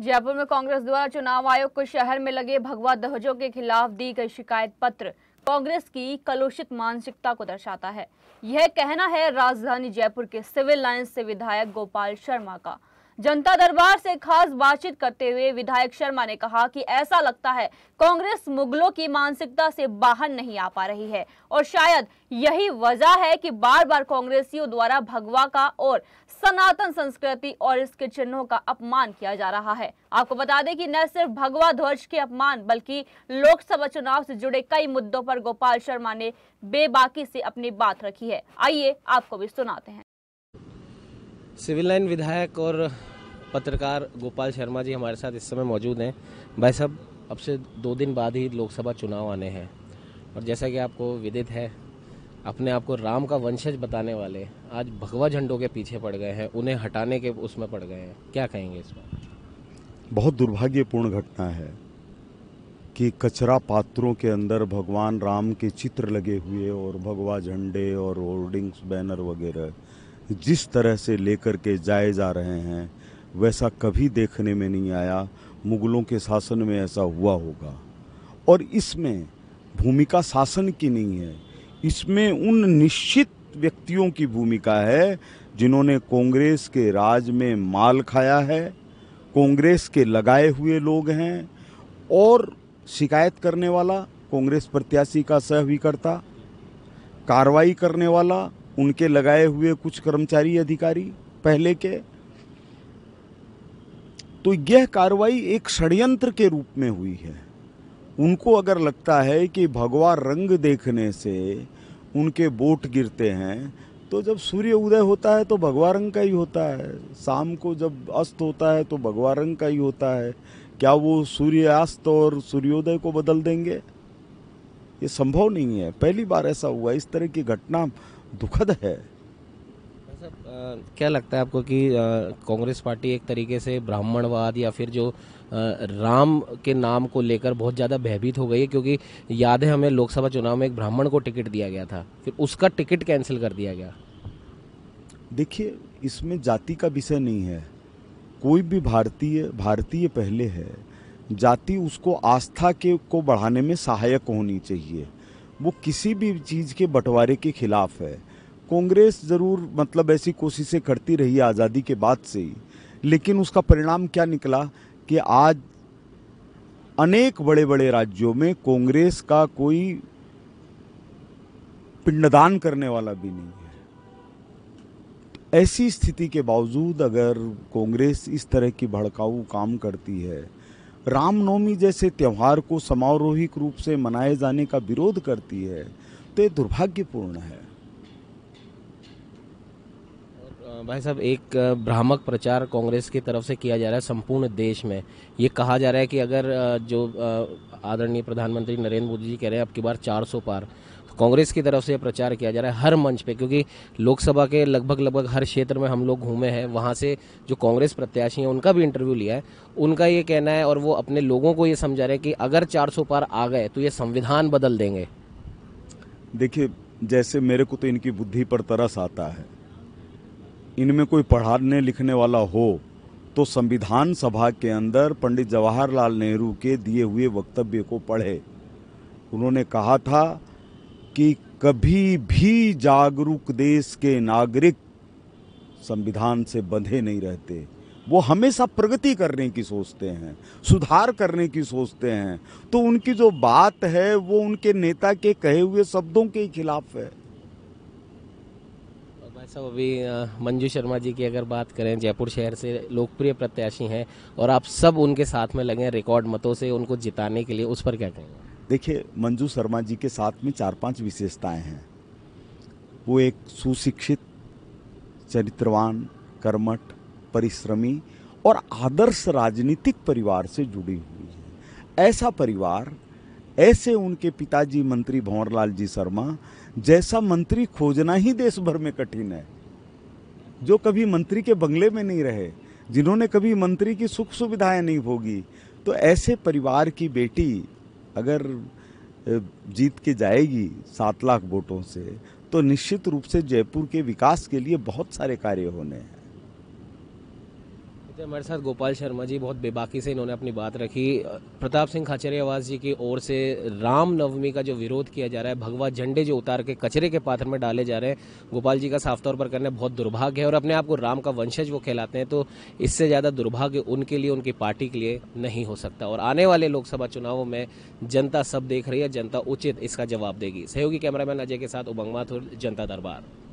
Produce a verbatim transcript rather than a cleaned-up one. जयपुर में कांग्रेस द्वारा चुनाव आयोग को शहर में लगे भगवा ध्वजों के खिलाफ दी गई शिकायत पत्र कांग्रेस की कलुषित मानसिकता को दर्शाता है। यह कहना है राजधानी जयपुर के सिविल लाइंस से विधायक गोपाल शर्मा का। जनता दरबार से खास बातचीत करते हुए विधायक शर्मा ने कहा कि ऐसा लगता है कांग्रेस मुगलों की मानसिकता से बाहर नहीं आ पा रही है और शायद यही वजह है कि बार बार कांग्रेसियों द्वारा भगवा का और सनातन संस्कृति और इसके चिन्हों का अपमान किया जा रहा है। आपको बता दें कि न सिर्फ भगवा ध्वज के अपमान बल्कि लोकसभा चुनाव से जुड़े कई मुद्दों पर गोपाल शर्मा ने बेबाकी से अपनी बात रखी है। आइए आपको भी सुनाते हैं। सिविल लाइन विधायक और पत्रकार गोपाल शर्मा जी हमारे साथ इस समय मौजूद हैं। भाई साहब, अब से दो दिन बाद ही लोकसभा चुनाव आने हैं और जैसा कि आपको विदित है, अपने आप को राम का वंशज बताने वाले आज भगवा झंडों के पीछे पड़ गए हैं, उन्हें हटाने के उसमें पड़ गए हैं, क्या कहेंगे इस पर? बहुत दुर्भाग्यपूर्ण घटना है कि कचरा पात्रों के अंदर भगवान राम के चित्र लगे हुए और भगवा झंडे और होर्डिंग्स बैनर वगैरह जिस तरह से लेकर के जाए जा रहे हैं वैसा कभी देखने में नहीं आया। मुगलों के शासन में ऐसा हुआ होगा और इसमें भूमिका शासन की नहीं है, इसमें उन निश्चित व्यक्तियों की भूमिका है जिन्होंने कांग्रेस के राज में माल खाया है, कांग्रेस के लगाए हुए लोग हैं और शिकायत करने वाला कांग्रेस प्रत्याशी का सहविकर्ता, कार्रवाई करने वाला उनके लगाए हुए कुछ कर्मचारी अधिकारी पहले के। तो यह कार्रवाई एक षड्यंत्र के रूप में हुई है। उनको अगर लगता है कि भगवा रंग देखने से उनके वोट गिरते हैं तो जब सूर्य उदय होता है तो भगवा रंग का ही होता है, शाम को जब अस्त होता है तो भगवा रंग का ही होता है। क्या वो सूर्यास्त और सूर्योदय को बदल देंगे? ये संभव नहीं है। पहली बार ऐसा हुआ, इस तरह की घटना दुखद है। आ, क्या लगता है आपको कि कांग्रेस पार्टी एक तरीके से ब्राह्मणवाद या फिर जो आ, राम के नाम को लेकर बहुत ज़्यादा भयभीत हो गई है? क्योंकि याद है हमें लोकसभा चुनाव में एक ब्राह्मण को टिकट दिया गया था, फिर उसका टिकट कैंसिल कर दिया गया। देखिए, इसमें जाति का विषय नहीं है। कोई भी भारतीय भारतीय पहले है। जाति उसको आस्था के को बढ़ाने में सहायक होनी चाहिए। वो किसी भी चीज़ के बंटवारे के खिलाफ है। कांग्रेस ज़रूर मतलब ऐसी कोशिशें करती रही आज़ादी के बाद से ही, लेकिन उसका परिणाम क्या निकला कि आज अनेक बड़े बड़े राज्यों में कांग्रेस का कोई पिंडदान करने वाला भी नहीं है। ऐसी स्थिति के बावजूद अगर कांग्रेस इस तरह की भड़काऊ काम करती है, रामनवमी जैसे त्यौहार को समारोहिक रूप से मनाए जाने का विरोध करती है, तो ये दुर्भाग्यपूर्ण है। भाई साहब, एक भ्रामक प्रचार कांग्रेस की तरफ से किया जा रहा है संपूर्ण देश में। ये कहा जा रहा है कि अगर जो आदरणीय प्रधानमंत्री नरेंद्र मोदी जी कह रहे हैं अब की बार चार सौ पार, तो कांग्रेस की तरफ से प्रचार किया जा रहा है हर मंच पे, क्योंकि लोकसभा के लगभग लगभग हर क्षेत्र में हम लोग घूमे हैं। वहाँ से जो कांग्रेस प्रत्याशी हैं उनका भी इंटरव्यू लिया है, उनका ये कहना है और वो अपने लोगों को ये समझा रहे हैं कि अगर चार सौ पार आ गए तो ये संविधान बदल देंगे। देखिए, जैसे मेरे को तो इनकी बुद्धि पर तरस आता है। इनमें कोई पढ़ाने लिखने वाला हो तो संविधान सभा के अंदर पंडित जवाहरलाल नेहरू के दिए हुए वक्तव्य को पढ़े। उन्होंने कहा था कि कभी भी जागरूक देश के नागरिक संविधान से बंधे नहीं रहते, वो हमेशा प्रगति करने की सोचते हैं, सुधार करने की सोचते हैं। तो उनकी जो बात है वो उनके नेता के कहे हुए शब्दों के खिलाफ है। सब अभी मंजू शर्मा जी की अगर बात करें, जयपुर शहर से लोकप्रिय प्रत्याशी हैं और आप सब उनके साथ में लगे हैं रिकॉर्ड मतों से उनको जिताने के लिए, उस पर क्या कहेंगे? देखिए, मंजू शर्मा जी के साथ में चार पांच विशेषताएं हैं। वो एक सुशिक्षित, चरित्रवान, कर्मठ, परिश्रमी और आदर्श राजनीतिक परिवार से जुड़ी हुई है। ऐसा परिवार, ऐसे उनके पिताजी मंत्री भंवरलाल जी शर्मा जैसा मंत्री खोजना ही देश भर में कठिन है, जो कभी मंत्री के बंगले में नहीं रहे, जिन्होंने कभी मंत्री की सुख सुविधाएं नहीं भोगी। तो ऐसे परिवार की बेटी अगर जीत के जाएगी सात लाख वोटों से, तो निश्चित रूप से जयपुर के विकास के लिए बहुत सारे कार्य होने हैं। हमारे साथ गोपाल शर्मा जी, बहुत बेबाकी से इन्होंने अपनी बात रखी। प्रताप सिंह खाचरियावास जी की ओर से राम नवमी का जो विरोध किया जा रहा है, भगवा झंडे जो उतार के कचरे के पात्र में डाले जा रहे हैं, गोपाल जी का साफ तौर पर करना बहुत दुर्भाग्य है और अपने आप को राम का वंशज वो कहलाते हैं, तो इससे ज़्यादा दुर्भाग्य उनके लिए, उनकी पार्टी के लिए नहीं हो सकता। और आने वाले लोकसभा चुनावों में जनता सब देख रही है, जनता उचित इसका जवाब देगी। सहयोगी कैमरामैन अजय के साथ उमंग माथुर, जनता दरबार।